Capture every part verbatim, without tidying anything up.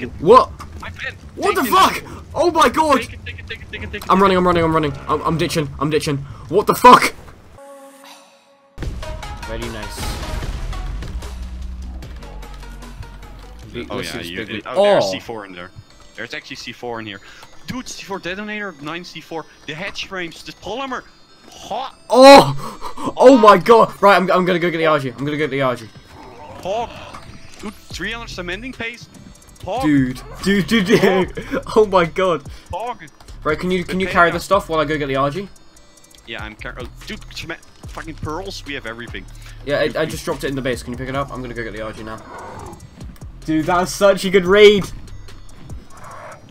Take it. What? My pen. What the fuck? Oh my god. Take it, take it, take it, take it, take it. I'm running, I'm running, I'm running. I'm, I'm ditching, I'm ditching. What the fuck? Very nice. Oh yeah, you, it, oh, there's oh. C four in there. There's actually C four in here. Dude, C four detonator, nine C four, the hatch frames, the polymer. Hot. Oh! Oh my god! Right, I'm, I'm gonna go get the R G. I'm gonna go get the R G. Hog. Dude, three hundred cementing paste. Hog. Dude, dude, dude, dude. Oh my god. Hog. Right, can you can you carry the stuff while I go get the R G? Yeah, I'm carrying. Oh, dude, fucking pearls. We have everything. Yeah, I, I just dropped it in the base. Can you pick it up? I'm gonna go get the R G now. Dude, that was such a good raid.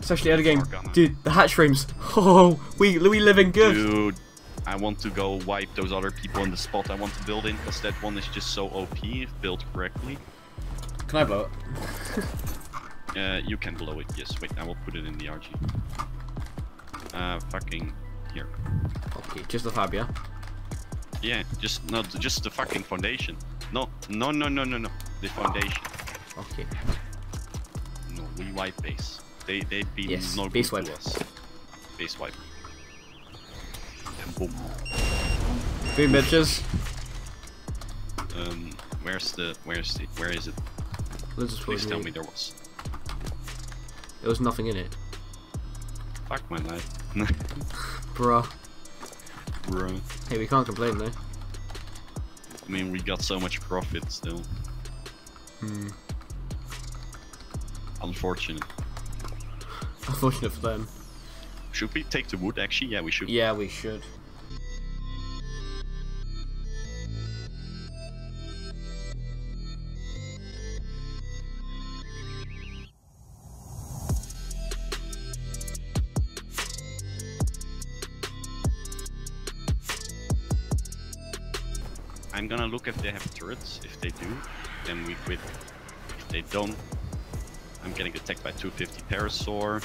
Especially out of game. Dude, the hatch frames. Oh, we we living good. Dude. I want to go wipe those other people in the spot I want to build in, because that one is just so O P if built correctly. Can I blow it? uh, you can blow it, yes. Wait, I will put it in the R G. Uh, fucking... here. Okay, just the fab, yeah? Yeah, just, no, just the fucking foundation. No, no, no, no, no, no. The foundation. Okay. No, we wipe base. They, they be yes, no base good wipe. To us. Base wipe. Boom. Three bitches. Um, where's the, where's the, where is it? Please tell me there was. There was nothing in it. Fuck my life. Bruh. Bruh. Hey, we can't complain though. I mean, we got so much profit still. Hmm. Unfortunate. Unfortunate for them. Should we take the wood actually? Yeah, we should. Yeah, we should. I'm gonna look if they have turrets. If they do, then we quit. If they don't, I'm getting attacked by two fifty Parasaur.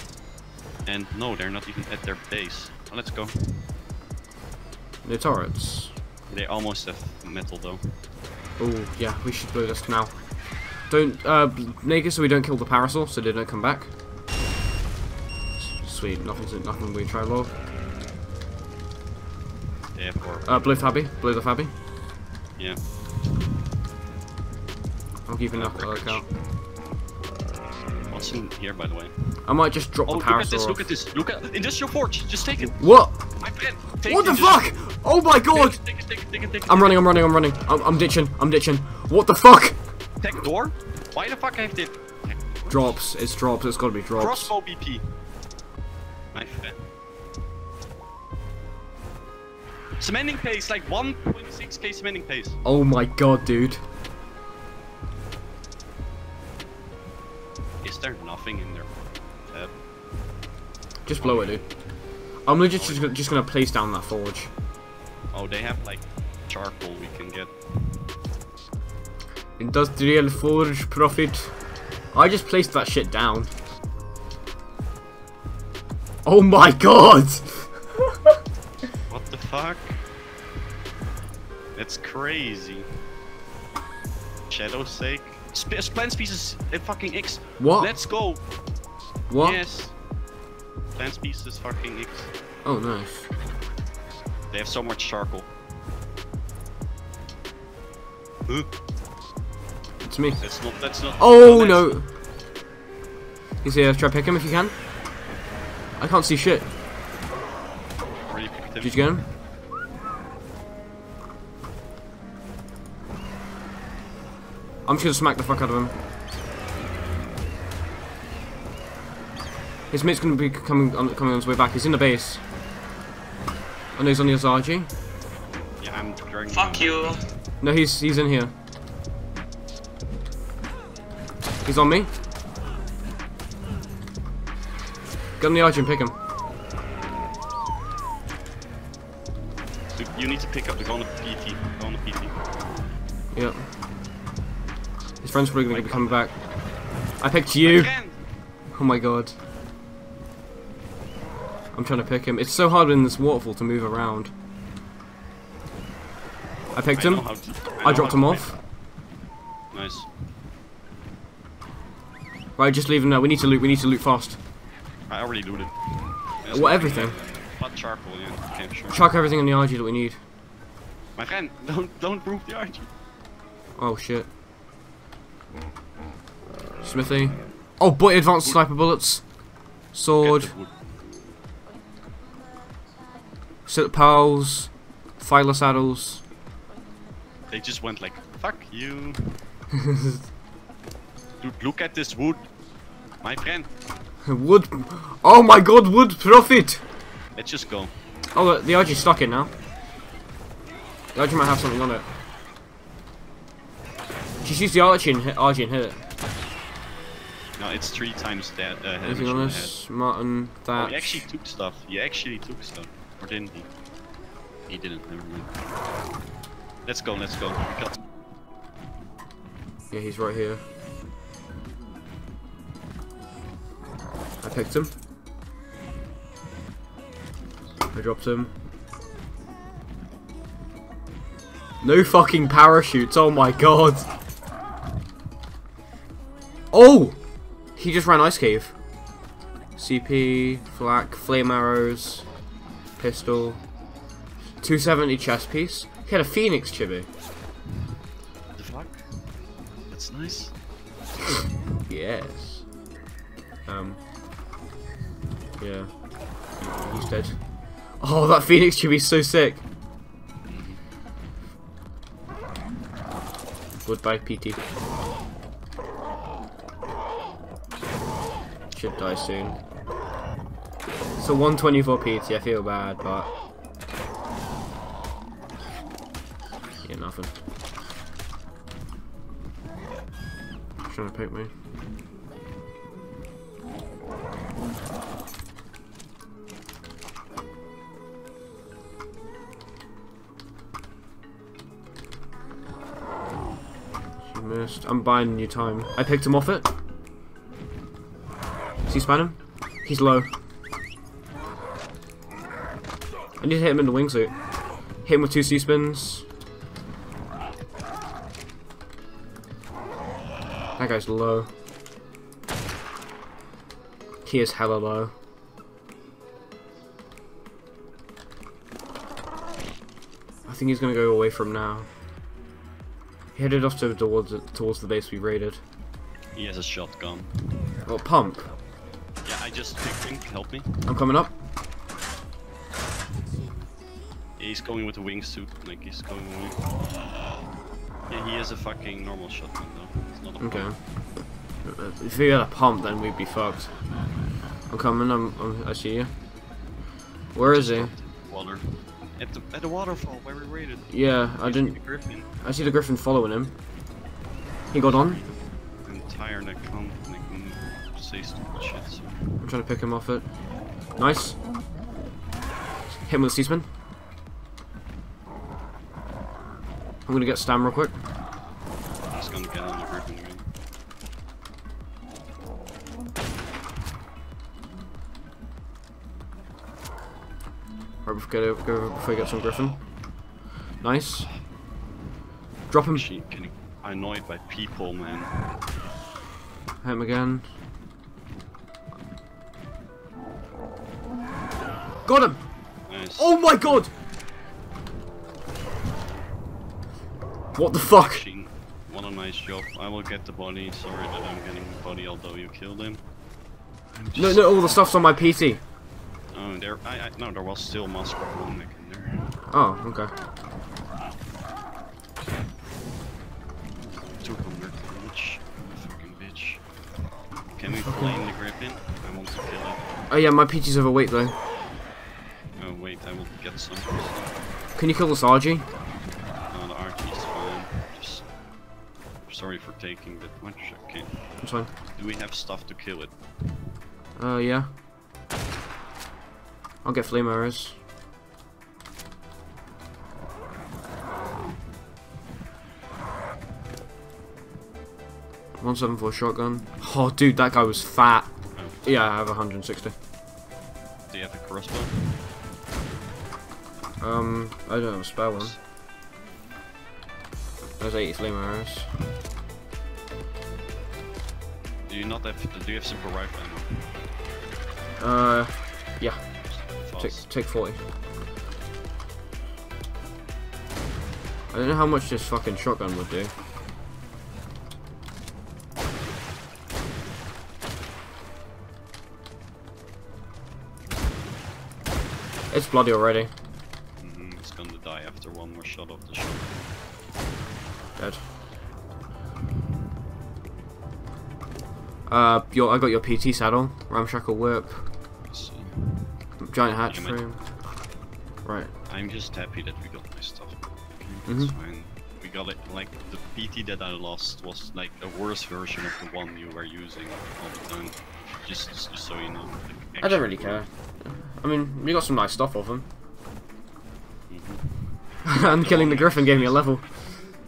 And no, they're not even at their base. Oh, let's go. They're turrets. They almost have metal though. Oh, yeah, we should blow this now. Don't, uh, make it so we don't kill the Parasaur, so they don't come back. Sweet, nothing, nothing we try love. Yeah, poor. Uh, blow Fabby, blow the Fabby. Yeah. I'm keeping up the lookout. What's in here, by the way? I might just drop oh, the Parasaur. Oh, look at this, look at this. Look at Industrial Forge, just take it. What? My pen. Take what the fuck? Oh my god. Take it, take it, take it, take it. I'm running, I'm running, I'm running. I'm, I'm ditching, I'm ditching. What the fuck? Tech door? Why the fuck I have to... Drops, it's drops, it's gotta be drops. Crossbow B P. My pen. Cementing pace, like one point six K cementing pace. Oh my god, dude. Is there nothing in there? Uh, just blow it, dude. I'm legit just, just gonna place down that forge. Oh, they have like charcoal we can get. Industrial Forge profit. I just placed that shit down. Oh my god! What the fuck? That's crazy. Shadow's sake. Sp Plant species at fucking X. What? Let's go. What? Yes. Plant species fucking X. Oh, nice. They have so much charcoal. Huh? It's me. That's not, that's not. Oh, no. no. He's here. Try pick him if you can. I can't see shit. Already picked him. Did you get him? I'm just gonna smack the fuck out of him. His mate's gonna be coming on, coming on his way back. He's in the base. I know he's on his R G. Yeah, I'm drawing. Fuck you. No, he's he's in here. He's on me. Get on the R G and pick him. You need to pick up the gun of P T. Gun of P T. Yeah. His friend's probably gonna be coming back. I picked you. Oh my god. I'm trying to pick him. It's so hard in this waterfall to move around. I picked him. I, to, I, I dropped him off. Nice. Right, just leave him now. We need to loot. We need to loot fast. I already looted. There's what, everything? Not charcoal, you can't sure. Chuck everything in the R G that we need. My friend, don't don't move the R G. Oh shit. Smithy. Oh boy, advanced sniper bullets. Sword. Silk pals. Filer saddles. They just went like, fuck you. Dude, look at this wood. My friend. Wood. Oh my god, wood profit. Let's just go. Oh, look, the R G's stuck in now. The R G might have something on it. Just use the R G and hit, R G and hit it. No, it's three times that. Uh, Anything on this? Martin, that. Oh, he actually took stuff. He actually took stuff. Or didn't he? He didn't, never mind. Let's go, let's go. Got... Yeah, he's right here. I picked him. I dropped him. No fucking parachutes, oh my god. Oh! He just ran ice cave. C P, flak, flame arrows, pistol, two seventy chest piece. He had a Phoenix chibi. The flak? That's nice. Yes. Um. Yeah. He's dead. Oh, that Phoenix chibi's so sick. Goodbye, P T. Should die soon. It's a one twenty-four P T, I feel bad, but... Yeah, nothing. He's trying to pick me. Missed. I'm buying new time. I picked him off it. See, span him. He's low. I need to hit him in the wingsuit. Hit him with two C spins. That guy's low. He is hella low. I think he's gonna go away from now. Headed off to towards towards the base we raided. He has a shotgun. Oh, pump. Yeah, I just picked him. Help me. I'm coming up. Yeah, he's going with a wingsuit. Like he's going. With... Yeah, he has a fucking normal shotgun though. It's not a okay. Pump. If we had a pump, then we'd be fucked. I'm coming. I'm. I'm I see you. Where is he? Water. At the, at the waterfall where we raided. Yeah, I didn't. I see the griffin following him. He got on. I'm tired. I can't say stupid shit. So. I'm trying to pick him off it. Nice. Hit him with a C-spin. I'm gonna get Stam real quick. I'm just gonna get on the griffin again. Right, go over before I get some griffin. Nice. Drop him. She's getting annoyed by people, man. Hit him again. Got him! Nice. Oh my god! What the fuck? What a nice job. I will get the body. Sorry that I'm getting the body, although you killed him. Just... No, no, all the stuff's on my P T. Oh, there, I, I, no, there was still Master in there. Oh, okay. two hundred damage. Fucking bitch. Can we flame the griffin? I want to kill it. Oh yeah, my P T's overweight though. Oh wait, I will get some. Can you kill this R G? No, the R G's fine. Just... Sorry for taking that much. Okay. That's fine. Do we have stuff to kill it? Uh, yeah. I'll get flame arrows. one seventy-four shotgun. Oh, dude, that guy was fat. Oh. Yeah, I have one hundred sixty. Do you have a crossbow? Um, I don't have a spare one. There's eighty flame arrows. Do you not have? Do you have simple rifle ammo? Uh, yeah. Take, take forty. I don't know how much this fucking shotgun would do. It's bloody already. Mm-hmm, it's gonna die after one more shot of the shotgun. Dead. Uh, your, I got your P T saddle, ramshackle whip, giant hatch frame. Right. I'm just happy that we got my stuff. Mm-hmm. Fine. We got it. Like the P T that I lost was like a worse version of the one you were using all the time. Just, just so you know. Like, I don't really care. I mean, we got some nice stuff of them. Mm-hmm. And the killing the griffin gave me a level.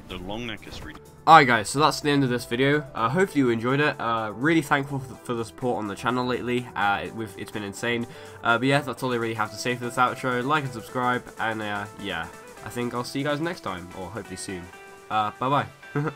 The long neck is really. Alright guys, so that's the end of this video. Uh, hopefully you enjoyed it. Uh, really thankful for the, for the support on the channel lately. Uh, it, we've, it's been insane. Uh, but yeah, that's all I really have to say for this outro. Like and subscribe, and uh, yeah, I think I'll see you guys next time, or hopefully soon. Uh, bye bye.